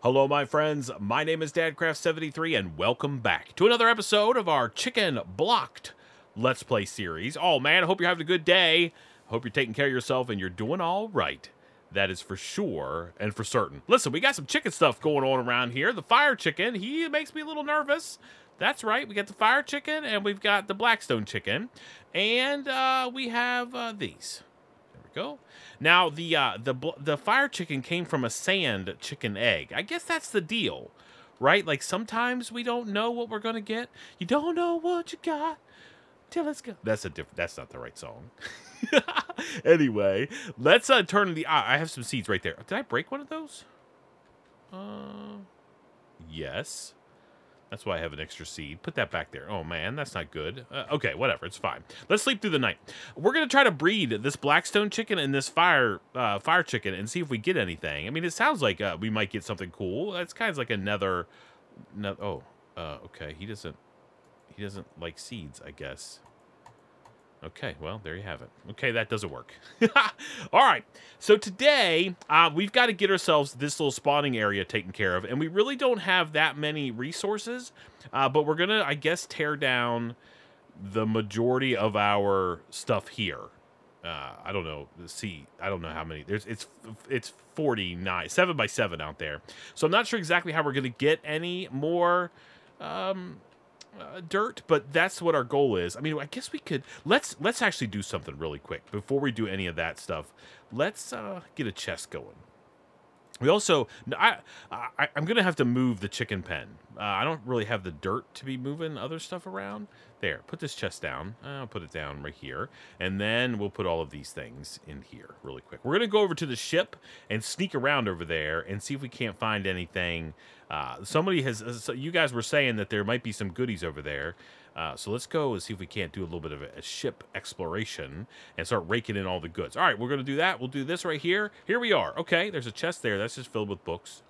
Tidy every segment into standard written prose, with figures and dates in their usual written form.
Hello my friends, my name is DadCraft73 and welcome back to another episode of our Chicken Blocked Let's Play series. Oh man, I hope you're having a good day. I hope you're taking care of yourself and you're doing all right. That is for sure and for certain. Listen, we got some chicken stuff going on around here. The fire chicken, he makes me a little nervous. That's right, we got the fire chicken and we've got the blackstone chicken. And we have these. Go. Now the fire chicken came from a sand chicken egg. I guess that's the deal, right? Like sometimes we don't know what we're gonna get. You don't know what you got till it's gone. That's not the right song. Anyway, let's turn the. I have some seeds right there. Did I break one of those? Yes. That's why I have an extra seed. Put that back there. Oh, man, that's not good. Okay, whatever. It's fine. Let's sleep through the night. We're going to try to breed this blackstone chicken and this fire chicken and see if we get anything. I mean, it sounds like we might get something cool. It's kind of like another... okay. He doesn't like seeds, I guess. Okay, well, there you have it. Okay, that doesn't work. All right, so today, we've got to get ourselves this little spawning area taken care of, and we really don't have that many resources, but we're going to, I guess, tear down the majority of our stuff here. I don't know. See, I don't know how many. It's 49, 7 by 7 out there. So I'm not sure exactly how we're going to get any more... dirt, but that's what our goal is. I mean, I guess we could let's actually do something really quick before we do any of that stuff. Let's get a chest going. We also I'm gonna have to move the chicken pen. I don't really have the dirt to be moving other stuff around. There, put this chest down. I'll put it down right here, and then we'll put all of these things in here really quick. We're gonna go over to the ship and sneak around over there and see if we can't find anything. Somebody has, so you guys were saying that there might be some goodies over there. So let's go and see if we can't do a little bit of a ship exploration and start raking in all the goods. All right, we're going to do that. We'll do this right here. Here we are. Okay, there's a chest there. That's just filled with books.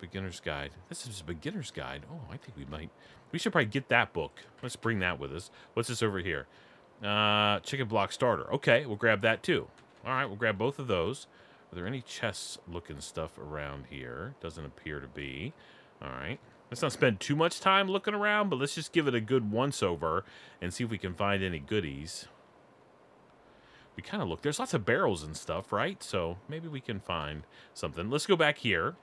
Beginner's guide. This is a beginner's guide. Oh, I think we should probably get that book. Let's bring that with us. What's this over here? Chicken block starter. Okay, we'll grab that too. All right, we'll grab both of those. Are there any chess-looking stuff around here? Doesn't appear to be. All right. Let's not spend too much time looking around, but let's just give it a good once-over and see if we can find any goodies. We kind of look. There's lots of barrels and stuff, right? So maybe we can find something. Let's go back here.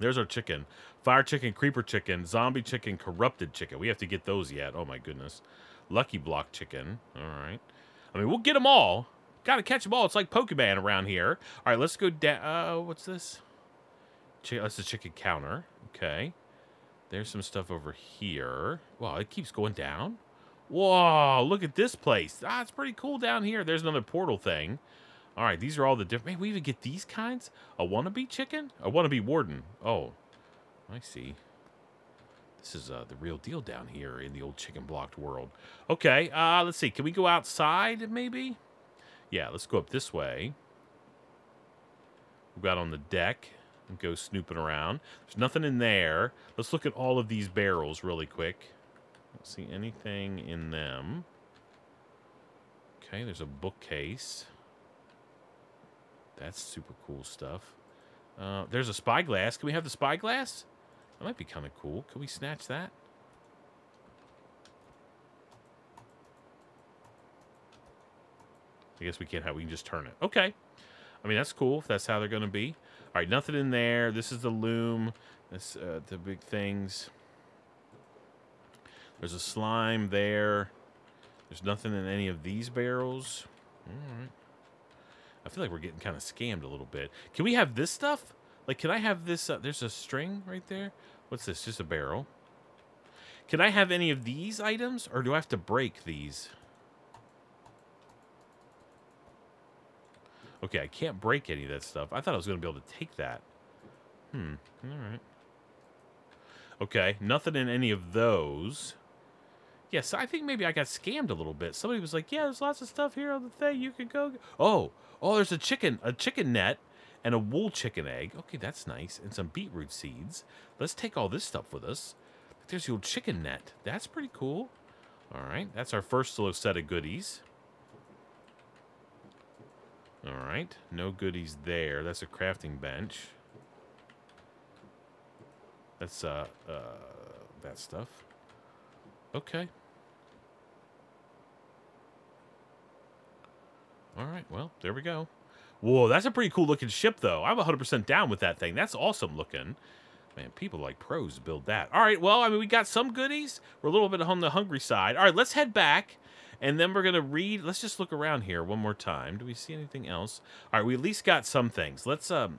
There's our chicken. Fire chicken, creeper chicken, zombie chicken, corrupted chicken. We have to get those yet. Oh, my goodness. Lucky block chicken. All right. I mean, we'll get them all. Gotta catch them all. It's like Pokemon around here. All right, let's go down. What's this? That's the chicken counter. Okay. There's some stuff over here. Wow, it keeps going down. Whoa, look at this place. Ah, it's pretty cool down here. There's another portal thing. All right, these are all the different... Man, we even get these kinds? A wannabe chicken? A wannabe warden. Oh, I see. This is the real deal down here in the old chicken blocked world. Okay, let's see. Can we go outside, maybe? Yeah, let's go up this way. We've got on the deck and go snooping around. There's nothing in there. Let's look at all of these barrels really quick. Don't see anything in them. Okay, there's a bookcase. That's super cool stuff. There's a spyglass. Can we have the spyglass? That might be kind of cool. Can we snatch that? I guess we can't have, we can just turn it. Okay. I mean, that's cool if that's how they're going to be. All right, nothing in there. This is the loom. That's the big things. There's a slime there. There's nothing in any of these barrels. All right. I feel like we're getting kind of scammed a little bit. Can we have this stuff? Like, can I have this? There's a string right there. What's this? Just a barrel. Can I have any of these items, or do I have to break these? Okay, I can't break any of that stuff. I thought I was going to be able to take that. All right. Okay, nothing in any of those. Yes, I think maybe I got scammed a little bit. Somebody was like, yeah, there's lots of stuff here on the thing. You can go. Oh, there's a chicken net and a wool chicken egg. Okay, that's nice. And some beetroot seeds. Let's take all this stuff with us. There's the old chicken net. That's pretty cool. All right, that's our first little set of goodies. All right, no goodies there. That's a crafting bench. That's that stuff. Okay. All right. Well, there we go. Whoa, that's a pretty cool looking ship, though. I'm 100% down with that thing. That's awesome looking. Man, people like pros build that. All right. Well, I mean, we got some goodies. We're a little bit on the hungry side. All right, let's head back. And then we're going to read. Let's just look around here one more time. Do we see anything else? All right, we at least got some things. Let's let's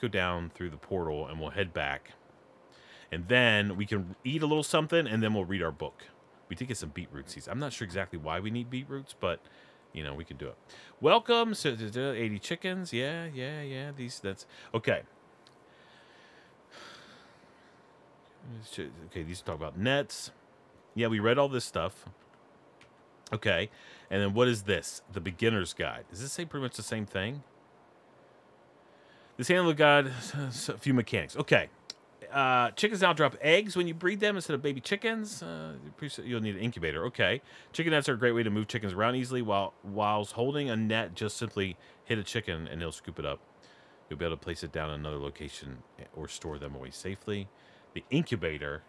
go down through the portal and we'll head back. And then we can eat a little something and then we'll read our book. We did get some beetroot seeds. I'm not sure exactly why we need beetroots, but you know, we can do it. Welcome to 80 chickens. Yeah. That's okay. Okay, these talk about nets. Yeah, we read all this stuff. Okay, and then what is this? The beginner's guide. Does this say pretty much the same thing? This handle of God, a few mechanics. Okay, chickens now drop eggs when you breed them instead of baby chickens. You'll need an incubator. Okay, chicken nets are a great way to move chickens around easily. Whilst holding a net, just simply hit a chicken and it'll scoop it up. You'll be able to place it down in another location or store them away safely. The incubator.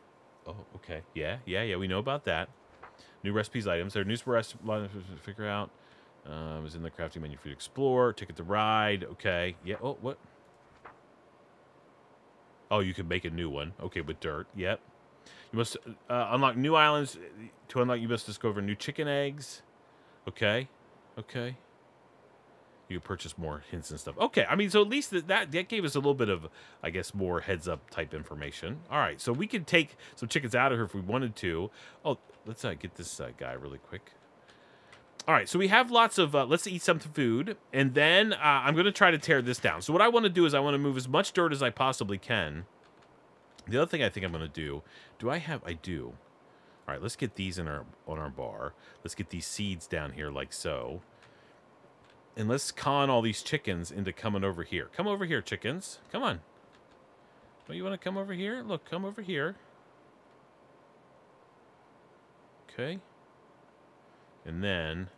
Oh, okay. Yeah. We know about that. New recipes, items. There are new recipes to figure out. Is in the crafting menu for you to explore. Ticket to ride. Okay. Yeah. Oh, what? Oh, you can make a new one. Okay, with dirt. Yep. You must unlock new islands. To unlock, you must discover new chicken eggs. Okay. You can purchase more hints and stuff. Okay, I mean, so at least that gave us a little bit of, I guess, more heads-up type information. All right, so we can take some chickens out of here if we wanted to. Oh, let's get this guy really quick. All right, so we have lots of, let's eat some food, and then I'm going to try to tear this down. So what I want to do is I want to move as much dirt as I possibly can. The other thing I think I'm going to do, I do. All right, let's get these in on our bar. Let's get these seeds down here like so. And let's con all these chickens into coming over here. Come over here, chickens. Come on. Don't you want to come over here? Look, come over here. Okay. And then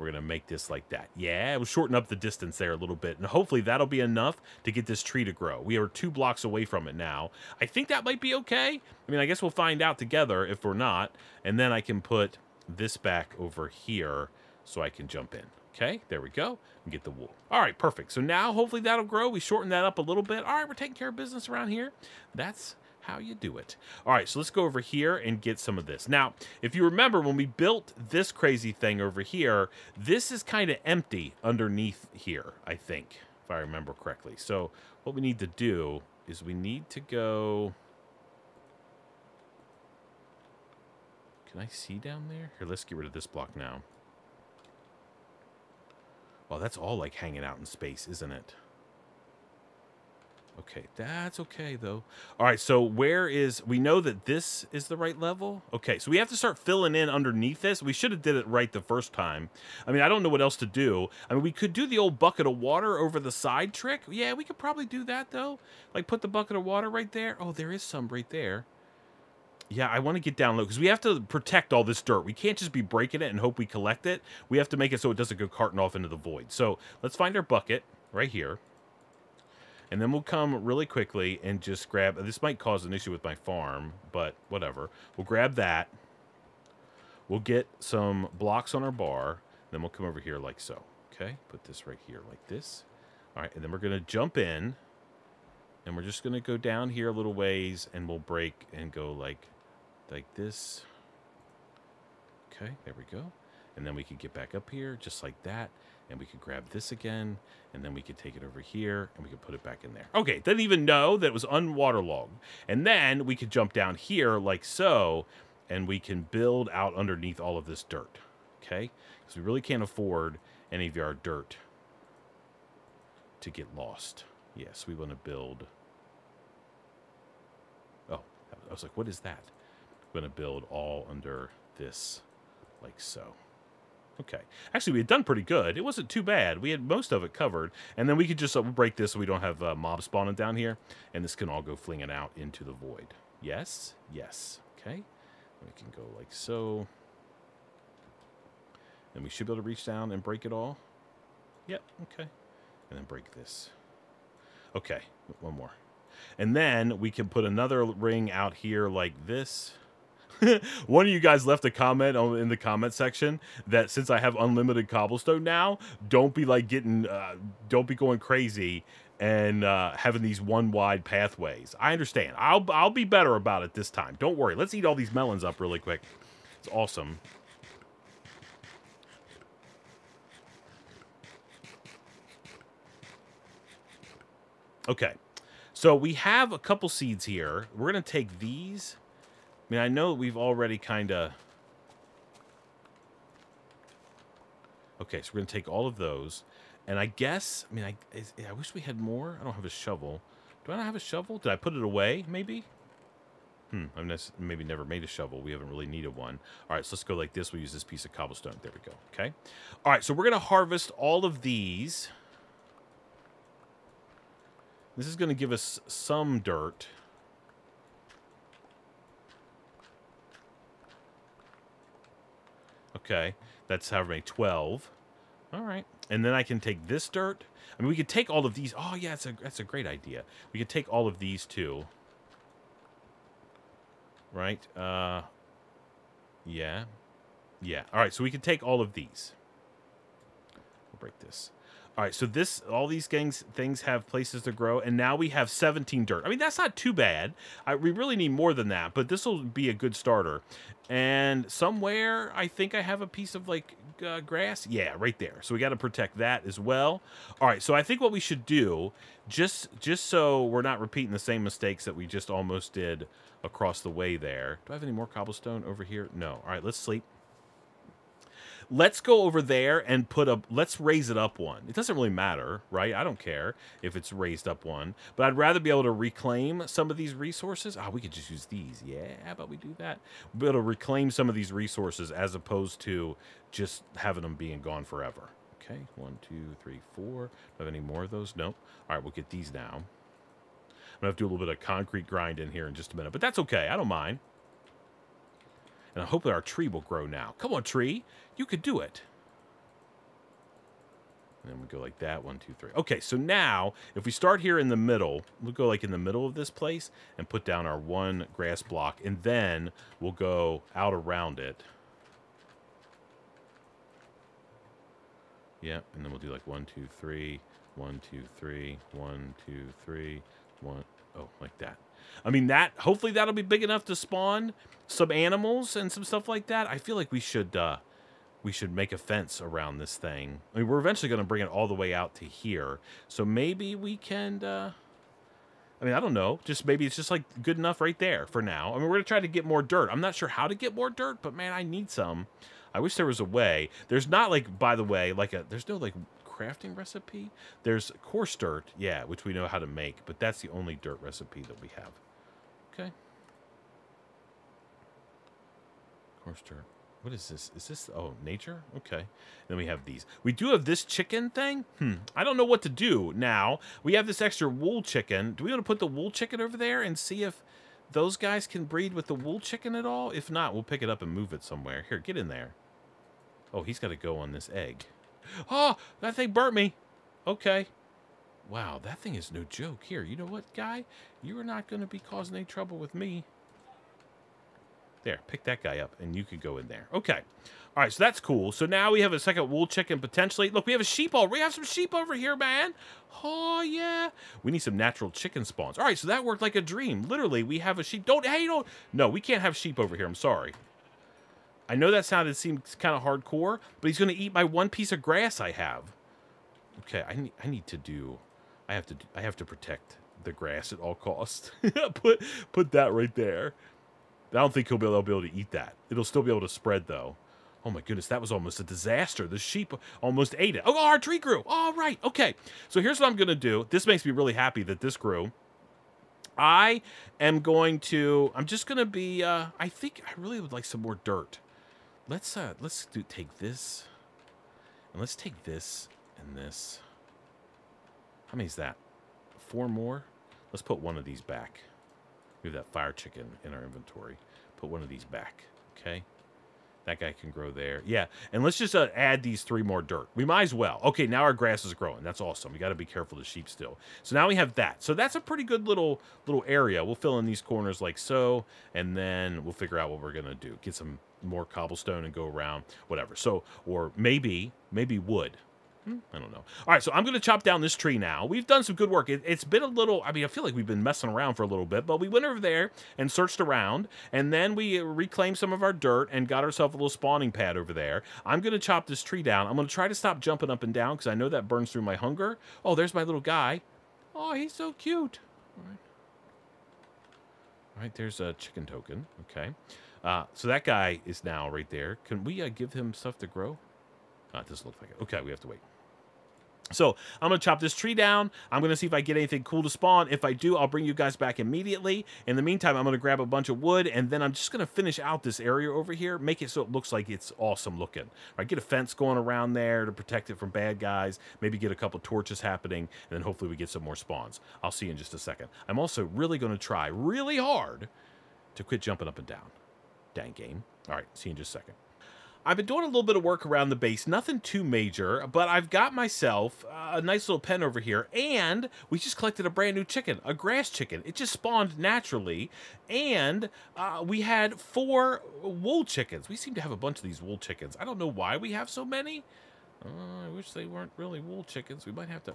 we're going to make this like that. Yeah, we'll shorten up the distance there a little bit. And hopefully that'll be enough to get this tree to grow. We are 2 blocks away from it now. I think that might be okay. I mean, I guess we'll find out together if we're not. And then I can put this back over here. So I can jump in. Okay, there we go. And get the wool. All right, perfect. So now hopefully that'll grow. We shorten that up a little bit. All right, we're taking care of business around here. That's how you do it. All right, so let's go over here and get some of this. Now, if you remember, when we built this crazy thing over here, this is kind of empty underneath here, I think, if I remember correctly. So what we need to do is we need to go... Can I see down there? Here, let's get rid of this block now. Well, that's all like hanging out in space, isn't it? Okay, that's okay, though. All right, so where is... We know that this is the right level. Okay, so we have to start filling in underneath this. We should have did it right the first time. I mean, I don't know what else to do. I mean, we could do the old bucket of water over the side trick. Yeah, we could probably do that, though. Like, put the bucket of water right there. Oh, there is some right there. Yeah, I want to get down low because we have to protect all this dirt. We can't just be breaking it and hope we collect it. We have to make it so it doesn't go carting off into the void. So let's find our bucket right here. And then we'll come really quickly and just grab... This might cause an issue with my farm, but whatever. We'll grab that. We'll get some blocks on our bar. Then we'll come over here like so. Okay, put this right here like this. All right, and then we're going to jump in. And we're just going to go down here a little ways and we'll break and go like this. Okay, there we go. And then we could get back up here just like that. And we could grab this again. And then we could take it over here and we could put it back in there. Okay, didn't even know that it was unwaterlogged. And then we could jump down here like so. And we can build out underneath all of this dirt. Okay, because we really can't afford any of our dirt to get lost. Yes, we want to build... Oh, I was like, what is that? We're going to build all under this, like so. Okay. Actually, we had done pretty good. It wasn't too bad. We had most of it covered. And then we could just break this so we don't have mobs spawning down here. And this can all go flinging out into the void. Yes? Yes. Okay. We can go like so. And we should be able to reach down and break it all. Yep. Okay. And then break this. Okay, one more. And then we can put another ring out here like this. One of you guys left a comment in the comment section that since I have unlimited cobblestone now, don't be like getting, don't be going crazy and having these one wide pathways. I understand. I'll be better about it this time. Don't worry. Let's eat all these melons up really quick. It's awesome. Okay, so we have a couple seeds here. We're gonna take these. I mean, I know we've already kind of... Okay, so we're gonna take all of those. And I guess, I mean, I wish we had more. I don't have a shovel. Do I not have a shovel? Did I put it away, maybe? I've maybe never made a shovel. We haven't really needed one. All right, so let's go like this. We'll use this piece of cobblestone. There we go, okay? All right, so we're gonna harvest all of these. This is gonna give us some dirt. Okay, that's however many, 12. All right, and then I can take this dirt. I mean, we could take all of these. Oh yeah, that's a great idea. We could take all of these too. Right, yeah. Yeah, all right, so we can take all of these. We'll break this. All right, so this, all these things have places to grow, and now we have 17 dirt. I mean, that's not too bad. We really need more than that, but this will be a good starter. And somewhere, I think I have a piece of, like, grass. Yeah, right there. So we got to protect that as well. All right, so I think what we should do, just so we're not repeating the same mistakes that we just almost did across the way there. Do I have any more cobblestone over here? No. All right, let's sleep. Let's go over there and put a, let's raise it up one. It doesn't really matter, right? I don't care if it's raised up one, but I'd rather be able to reclaim some of these resources. Oh, we could just use these. Yeah, how about we do that? Be able to reclaim some of these resources as opposed to just having them being gone forever. Okay, 1, 2, 3, 4. Do I have any more of those? Nope. All right, we'll get these now. I'm gonna have to do a little bit of concrete grind in here in just a minute, but that's okay, I don't mind. And I hope that our tree will grow now. Come on, tree. You could do it. And then we go like that. 1, 2, 3. Okay, so now, if we start here in the middle, we'll go like in the middle of this place and put down our one grass block. And then we'll go out around it. Yeah, and then we'll do like 1, 2, 3, 1, 2, 3, 1, 2, 3, 1. Oh, like that. I mean, that, hopefully that'll be big enough to spawn some animals and some stuff like that. I feel like we should make a fence around this thing. I mean, we're eventually going to bring it all the way out to here. So maybe we can, I mean, I don't know. Just maybe it's just like good enough right there for now. I mean, we're going to try to get more dirt. I'm not sure how to get more dirt, but man, I need some. I wish there was a way. There's not like, by the way, like a, there's no like crafting recipe. There's coarse dirt, yeah, which we know how to make, but that's the only dirt recipe that we have. Okay. Coarse dirt. What is this? Is this, oh, nature? Okay. And then we have these. We do have this chicken thing. I don't know what to do now. We have this extra wool chicken. Do we want to put the wool chicken over there and see if those guys can breed with the wool chicken at all? If not, we'll pick it up and move it somewhere. Here, get in there. Oh, he's got to go on this egg. Oh, that thing burnt me. Okay. Wow, that thing is no joke. Here, you know what, guy? You are not going to be causing any trouble with me. There, pick that guy up, and you could go in there. Okay. All right, so that's cool. So now we have a second wool chicken, potentially. Look, we have a sheep already. We have some sheep over here, man. Oh, yeah. We need some natural chicken spawns. All right, so that worked like a dream. Literally, we have a sheep. Don't, hey, don't. No, we can't have sheep over here. I'm sorry. I know that sounded seems kind of hardcore, but he's going to eat my one piece of grass I have. Okay, I need to do. I have to protect the grass at all costs. put that right there. I don't think they'll be able to eat that. It'll still be able to spread though. Oh my goodness, that was almost a disaster. The sheep almost ate it. Oh, our tree grew. All right. Okay. So here's what I'm going to do. This makes me really happy that this grew. I am going to. I'm just going to be. I think I really would like some more dirt. Let's take this, and let's take this and this. How many is that? 4 more? Let's put one of these back. We have that fire chicken in our inventory. Put one of these back, okay? That guy can grow there. Yeah, and let's just add these three more dirt. We might as well. Okay, now our grass is growing. That's awesome. We got to be careful of the sheep still. So now we have that. So that's a pretty good little area. We'll fill in these corners like so, and then we'll figure out what we're going to do. Get some more cobblestone and go around, whatever. So, or maybe wood. I don't know. All right, so I'm going to chop down this tree now. We've done some good work. It's been a little, I mean, I feel like we've been messing around for a little bit, but we went over there and searched around, and then we reclaimed some of our dirt and got ourselves a little spawning pad over there. I'm going to chop this tree down. I'm going to try to stop jumping up and down because I know that burns through my hunger. Oh, there's my little guy. Oh, he's so cute. All right, there's a chicken token. Okay. So that guy is now right there. Can we give him stuff to grow? It doesn't look like it. Okay, we have to wait. So I'm going to chop this tree down. I'm going to see if I get anything cool to spawn. If I do, I'll bring you guys back immediately. In the meantime, I'm going to grab a bunch of wood, and then I'm just going to finish out this area over here, make it so it looks like it's awesome looking. All right, get a fence going around there to protect it from bad guys, maybe get a couple torches happening, and then hopefully we get some more spawns. I'll see you in just a second. I'm also really going to try really hard to quit jumping up and down. Dang game. All right, see you in just a second. I've been doing a little bit of work around the base, nothing too major, but I've got myself a nice little pen over here, and we just collected a brand new chicken, a grass chicken. It just spawned naturally, and we had 4 wool chickens. We seem to have a bunch of these wool chickens. I don't know why we have so many. I wish they weren't really wool chickens. We might have to,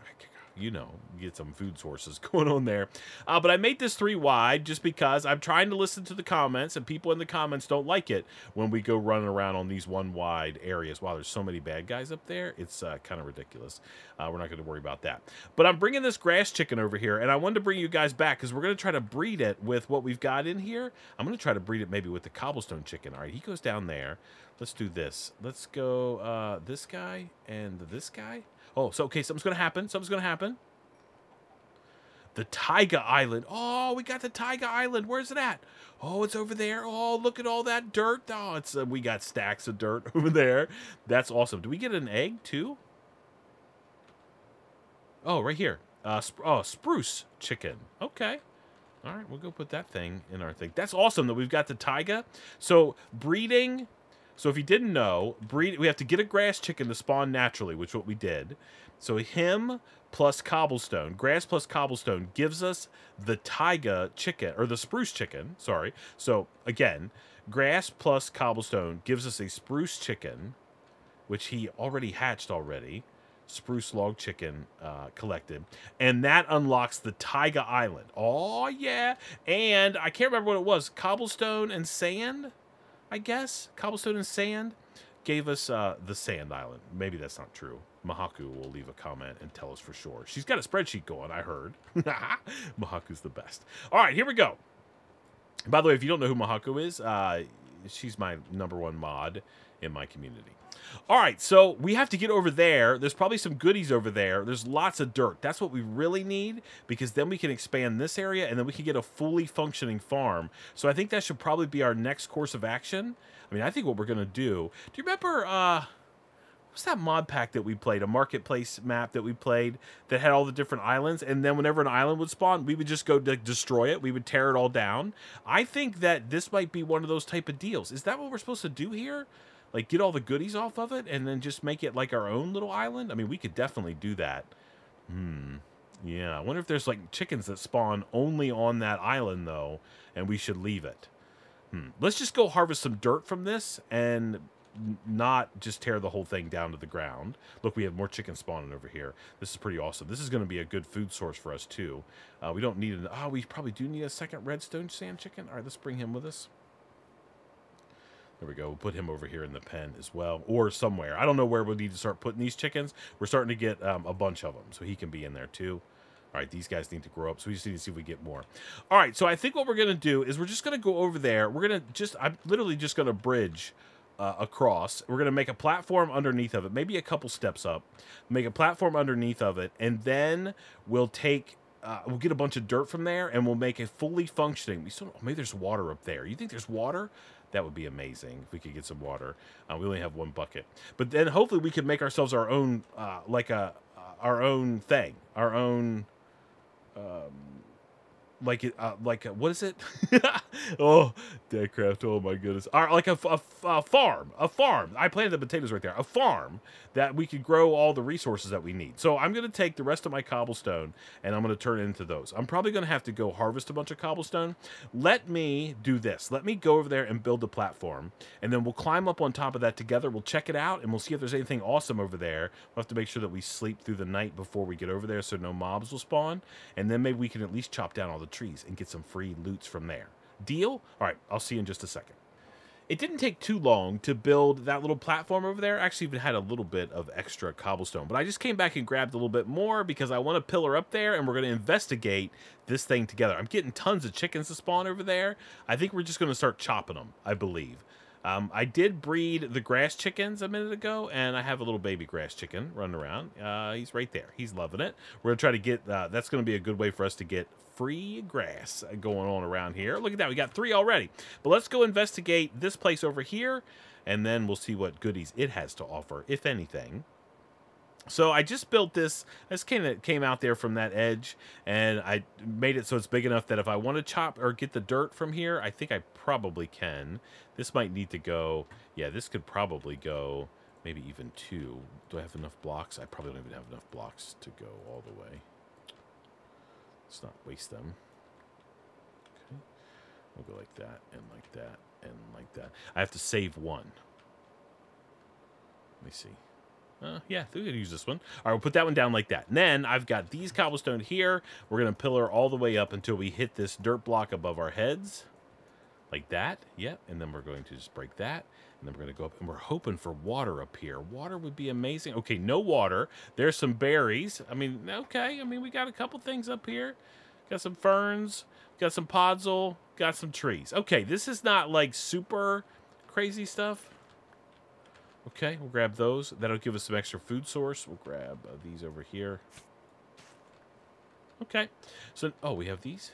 you know, get some food sources going on there. But I made this 3 wide just because I'm trying to listen to the comments, and people in the comments don't like it when we go running around on these 1 wide areas. Wow, there's so many bad guys up there. It's kind of ridiculous. We're not going to worry about that. But I'm bringing this grass chicken over here, and I wanted to bring you guys back because we're going to try to breed it with what we've got in here. I'm going to try to breed it maybe with the cobblestone chicken. All right, he goes down there. Let's do this. Let's go this guy and this guy. Oh, so, okay, something's going to happen. Something's going to happen. The Taiga Island. Oh, we got the Taiga Island. Where's it at? Oh, it's over there. Oh, look at all that dirt. Oh, it's we got stacks of dirt over there. That's awesome. Do we get an egg, too? Oh, right here. Spruce chicken. Okay. All right, we'll go put that thing in our thing. That's awesome that we've got the Taiga. So, breeding... So if you didn't know, we have to get a grass chicken to spawn naturally, which is what we did. So him plus cobblestone, grass plus cobblestone gives us the taiga chicken, or the spruce chicken, sorry. So again, grass plus cobblestone gives us a spruce chicken, which he already hatched already. Spruce log chicken collected, and that unlocks the Taiga Island. Oh, yeah. And I can't remember what it was, cobblestone and sand? I guess cobblestone and sand gave us the sand island. Maybe that's not true. Mahaku will leave a comment and tell us for sure. She's got a spreadsheet going, I heard. Mahaku's the best. All right, here we go. By the way, if you don't know who Mahaku is, she's my #1 mod in my community. All right, so we have to get over there. There's probably some goodies over there. There's lots of dirt. That's what we really need, because then we can expand this area, and then we can get a fully functioning farm. So I think that should probably be our next course of action. I mean, I think what we're going to do... Do you remember... what's that mod pack that we played? A marketplace map that we played that had all the different islands, and then whenever an island would spawn, we would just go to destroy it. We would tear it all down. I think that this might be one of those type of deals. Is that what we're supposed to do here? Like, get all the goodies off of it and then just make it like our own little island? I mean, we could definitely do that. Yeah, I wonder if there's like chickens that spawn only on that island, though, and we should leave it. Let's just go harvest some dirt from this and not just tear the whole thing down to the ground. Look, we have more chickens spawning over here. This is pretty awesome. This is going to be a good food source for us, too. We don't need an... Oh, we probably do need a second redstone sand chicken. All right, let's bring him with us. There we go. We'll put him over here in the pen as well, or somewhere. I don't know where we'll need to start putting these chickens. We're starting to get a bunch of them, so he can be in there too. All right, these guys need to grow up, so we just need to see if we get more. All right, so I think what we're going to do is we're just going to go over there. We're going to just, I'm literally just going to bridge across. We're going to make a platform underneath of it, maybe a couple steps up. Make a platform underneath of it, and then we'll take... we'll get a bunch of dirt from there, and we'll make a fully functioning... We still, maybe there's water up there. You think there's water? That would be amazing if we could get some water. We only have 1 bucket. But then hopefully we could make ourselves our own, our own thing. Our own... what is it? Oh, DadCraft, oh my goodness. All right, like a farm. I planted the potatoes right there. A farm that we could grow all the resources that we need. So I'm going to take the rest of my cobblestone and I'm going to turn it into those. I'm probably going to have to go harvest a bunch of cobblestone. Let me do this. Let me go over there and build the platform, and then we'll climb up on top of that together. We'll check it out and we'll see if there's anything awesome over there. We'll have to make sure that we sleep through the night before we get over there so no mobs will spawn, and then maybe we can at least chop down all the trees and get some free loots from there. Deal? All right, I'll see you in just a second. It didn't take too long to build that little platform over there. I actually even had a little bit of extra cobblestone, but I just came back and grabbed a little bit more because I want to pillar up there, and we're going to investigate this thing together. I'm getting tons of chickens to spawn over there. I think we're just going to start chopping them, I believe. I did breed the grass chickens a minute ago, and I have a little baby grass chicken running around. He's right there. He's loving it. We're going to try to get, that's going to be a good way for us to get free grass going on around here. Look at that. We got 3 already. But let's go investigate this place over here, and then we'll see what goodies it has to offer, if anything. So I just built this. This came out there from that edge, and I made it so it's big enough that if I want to chop or get the dirt from here, I think I probably can. This might need to go. Yeah, this could probably go maybe even 2. Do I have enough blocks? I probably don't even have enough blocks to go all the way. Let's not waste them. Okay. We'll go like that and like that and like that. I have to save 1. Let me see. Yeah, we're going to use this one. All right, we'll put that one down like that. And then I've got these cobblestone here. We're going to pillar all the way up until we hit this dirt block above our heads. Like that. Yep. Yeah. And then we're going to just break that. And then we're going to go up. And we're hoping for water up here. Water would be amazing. Okay, no water. There's some berries. I mean, okay. I mean, we got a couple things up here. Got some ferns. Got some podzol. Got some trees. Okay, this is not like super crazy stuff. Okay, we'll grab those. That'll give us some extra food source. We'll grab these over here. Okay. So, oh, we have these.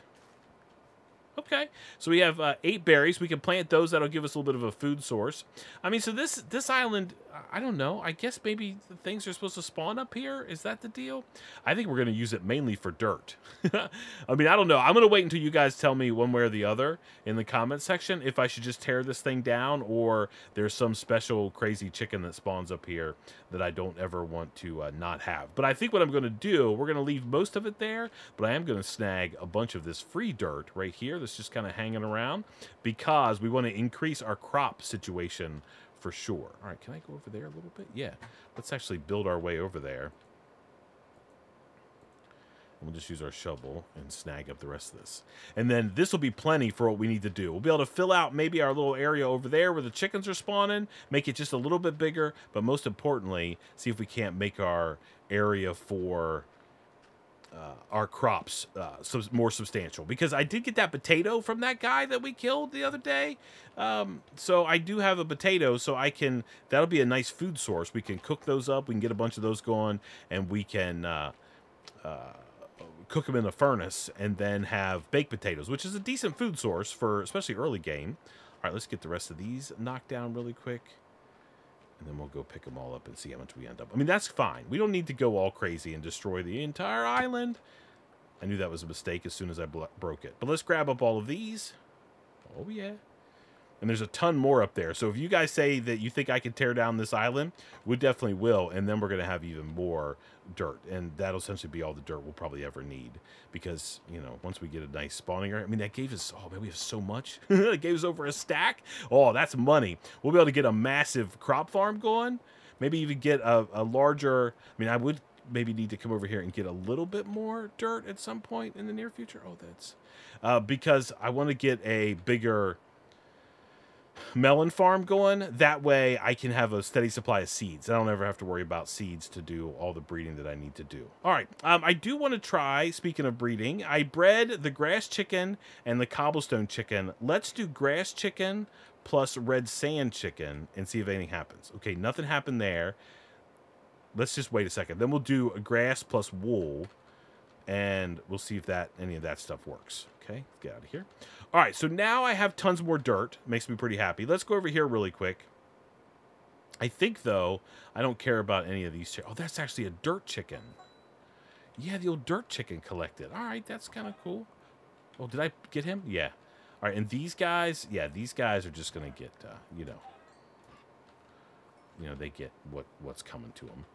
Okay. So we have 8 berries. We can plant those. That'll give us a little bit of a food source. I mean, so this island, I don't know. I guess maybe the things are supposed to spawn up here. Is that the deal? I think we're going to use it mainly for dirt. I mean, I don't know. I'm going to wait until you guys tell me one way or the other in the comments section if I should just tear this thing down or there's some special crazy chicken that spawns up here that I don't ever want to not have. But I think what I'm going to do, we're going to leave most of it there, but I am going to snag a bunch of this free dirt right here that's just kind of hanging around because we want to increase our crop situation for sure. All right, can I go over there a little bit? Yeah, let's actually build our way over there. We'll just use our shovel and snag up the rest of this. And then this will be plenty for what we need to do. We'll be able to fill out maybe our little area over there where the chickens are spawning, make it just a little bit bigger, but most importantly, see if we can't make our area for our crops more substantial, because I did get that potato from that guy that we killed the other day. So I do have a potato, so I can, that'll be a nice food source. We can cook those up. We can get a bunch of those going, and we can cook them in the furnace and then have baked potatoes, which is a decent food source for especially early game. All right, let's get the rest of these knocked down really quick. And then we'll go pick them all up and see how much we end up. I mean, that's fine. We don't need to go all crazy and destroy the entire island. I knew that was a mistake as soon as I broke it. But let's grab up all of these. Oh, yeah. And there's a ton more up there. So if you guys say that you think I can tear down this island, we definitely will. And then we're going to have even more dirt. And that'll essentially be all the dirt we'll probably ever need. Because, you know, once we get a nice spawning area, I mean, that gave us, oh man, we have so much. It gave us over a stack. Oh, that's money. We'll be able to get a massive crop farm going. Maybe even get a larger, I mean, I would maybe need to come over here and get a little bit more dirt at some point in the near future. Oh, that's, because I want to get a bigger melon farm going. That way I can have a steady supply of seeds. I don't ever have to worry about seeds to do all the breeding that I need to do. All right, I do want to try, speaking of breeding, I bred the grass chicken and the cobblestone chicken. Let's do grass chicken plus red sand chicken and see if anything happens. Okay, nothing happened there. Let's just wait a second. Then we'll do a grass plus wool, and we'll see if that any of that stuff works. Okay, get out of here. All right, so now I have tons more dirt. Makes me pretty happy. Let's go over here really quick. I think, though, I don't care about any of these. Oh, that's actually a dirt chicken. Yeah, the old dirt chicken collected. All right, that's kind of cool. Oh, did I get him? Yeah. All right, and these guys, yeah, these guys are just going to get, you know, they get what's coming to them.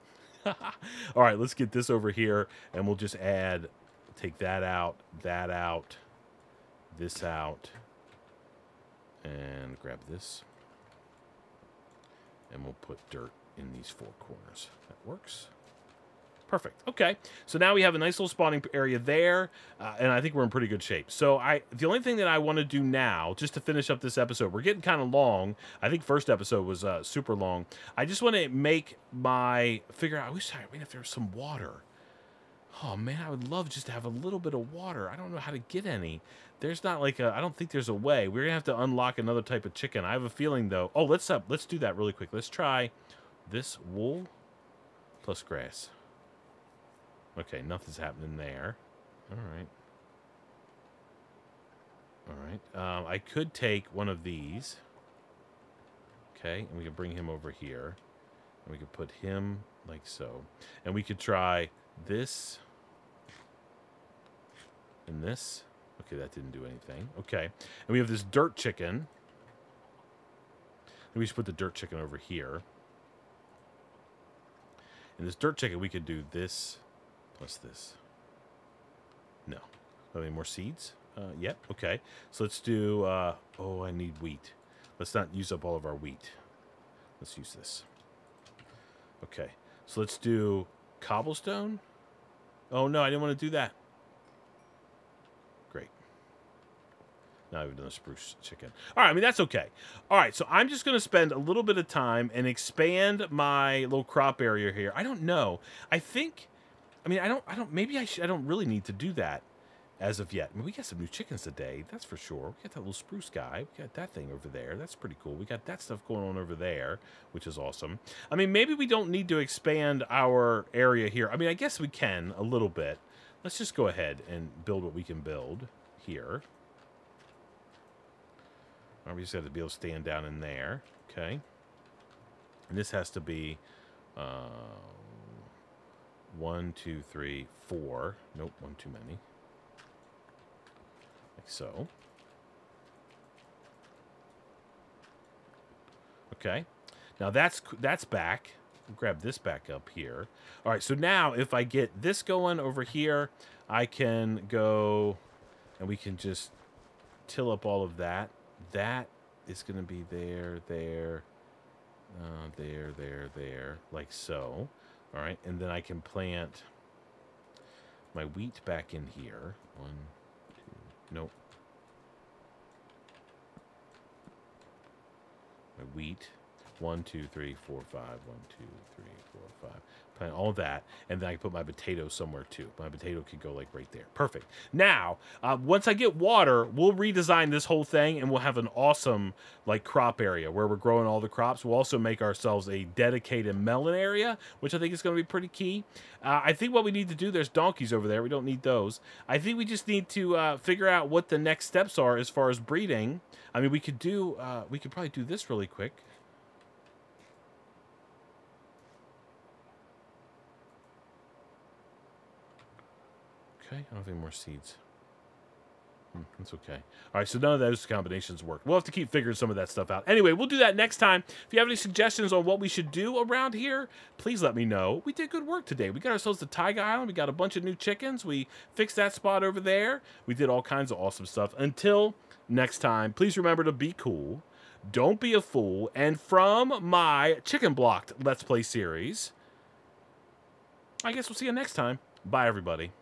All right, let's get this over here, and we'll just add, take that out, this out, and grab this. And we'll put dirt in these four corners. That works. Perfect. Okay, so now we have a nice little spawning area there, and I think we're in pretty good shape. So the only thing that I want to do now, just to finish up this episode, we're getting kind of long. I think first episode was super long. I just want to make my figure out. I wish I mean if there was some water. Oh man, I would love just to have a little bit of water. I don't know how to get any. There's not like a. I don't think there's a way. We're gonna have to unlock another type of chicken. I have a feeling though. Oh, let's do that really quick. Let's try this wool plus grass. Okay, nothing's happening there. All right. All right. I could take one of these. Okay, and we can bring him over here. And we could put him like so. And we could try this and this. Okay, that didn't do anything. Okay. And we have this dirt chicken. And we should put the dirt chicken over here. And this dirt chicken, we could do this. What's this? No. Are there more seeds? Yep. Okay. So let's do... oh, I need wheat. Let's not use up all of our wheat. Let's use this. Okay. So let's do cobblestone. Oh, no. I didn't want to do that. Great. Now I've done a spruce chicken. All right. I mean, that's okay. All right. So I'm just going to spend a little bit of time and expand my little crop area here. I don't know. I think... I mean, I don't really need to do that as of yet. I mean, we got some new chickens today, that's for sure. We got that little spruce guy. We got that thing over there. That's pretty cool. We got that stuff going on over there, which is awesome. I mean, maybe we don't need to expand our area here. I mean, I guess we can a little bit. Let's just go ahead and build what we can build here. Right, we just have to be able to stand down in there. Okay. And this has to be... 1, 2, 3, 4. Nope, one too many. Like so. Okay. Now that's back. I'll grab this back up here. All right, so now if I get this going over here, I can go and we can just till up all of that. That is going to be there, there, there, there, like so. All right, and then I can plant my wheat back in here. 1, 2, nope. My wheat. 1, 2, 3, 4, 5. 1, 2, 3, 4, 5. Plant all that, and then I can put my potato somewhere too. My potato could go like right there. Perfect. Now, once I get water, we'll redesign this whole thing, and we'll have an awesome like crop area where we're growing all the crops. We'll also make ourselves a dedicated melon area, which I think is going to be pretty key. I think what we need to do, there's donkeys over there. We don't need those. I think we just need to figure out what the next steps are as far as breeding. I mean, we could do, we could probably do this really quick. Okay, I don't have any more seeds. That's okay. All right, so none of those combinations work. We'll have to keep figuring some of that stuff out. Anyway, we'll do that next time. If you have any suggestions on what we should do around here, please let me know. We did good work today. We got ourselves to Taiga Island. We got a bunch of new chickens. We fixed that spot over there. We did all kinds of awesome stuff. Until next time, please remember to be cool, don't be a fool, and from my Chicken Blocked Let's Play series, I guess we'll see you next time. Bye, everybody.